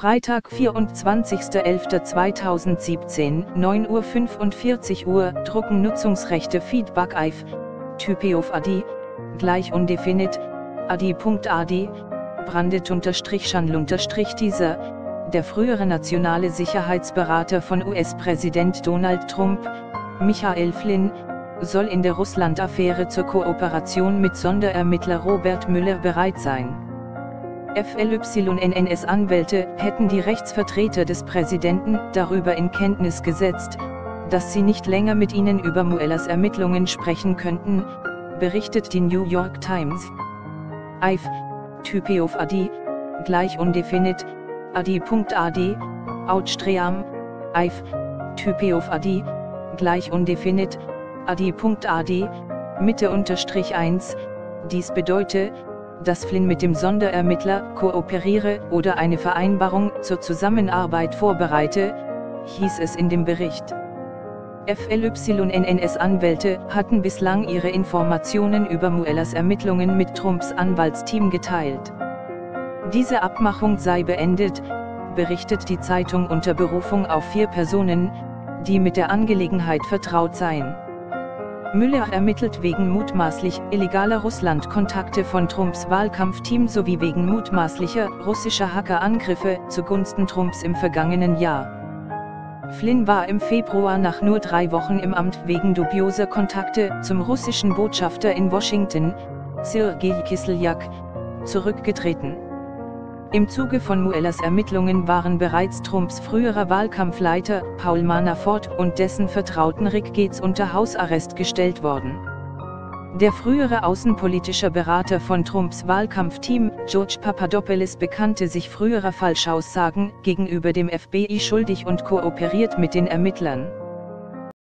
Freitag, 24.11.2017, 9:45 Uhr, drucken Nutzungsrechte Feedback IF, Type of AD, gleich undefinit, AD.AD, Brandet-Schandl-Dieser, der frühere nationale Sicherheitsberater von US-Präsident Donald Trump, Michael Flynn, soll in der Russland-Affäre zur Kooperation mit Sonderermittler Robert Mueller bereit sein. FLYNNs Anwälte hätten die Rechtsvertreter des Präsidenten darüber in Kenntnis gesetzt, dass sie nicht länger mit ihnen über Muellers Ermittlungen sprechen könnten, berichtet die New York Times. IF, Type of AD, gleich undefinit, AD.AD, Outstream, IF, Type of AD, gleich undefinit, AD.AD, Mitte-1. Dies bedeute, dass Flynn mit dem Sonderermittler kooperiere oder eine Vereinbarung zur Zusammenarbeit vorbereite, hieß es in dem Bericht. FLYNNs-Anwälte hatten bislang ihre Informationen über Muellers Ermittlungen mit Trumps Anwaltsteam geteilt. Diese Abmachung sei beendet, berichtet die Zeitung unter Berufung auf 4 Personen, die mit der Angelegenheit vertraut seien. Mueller ermittelt wegen mutmaßlich illegaler Russland-Kontakte von Trumps Wahlkampfteam sowie wegen mutmaßlicher russischer Hackerangriffe zugunsten Trumps im vergangenen Jahr. Flynn war im Februar nach nur 3 Wochen im Amt wegen dubioser Kontakte zum russischen Botschafter in Washington, Sergej Kislyak, zurückgetreten. Im Zuge von Muellers Ermittlungen waren bereits Trumps früherer Wahlkampfleiter Paul Manafort und dessen Vertrauten Rick Gates unter Hausarrest gestellt worden. Der frühere außenpolitische Berater von Trumps Wahlkampfteam, George Papadopoulos, bekannte sich früherer Falschaussagen gegenüber dem FBI schuldig und kooperiert mit den Ermittlern.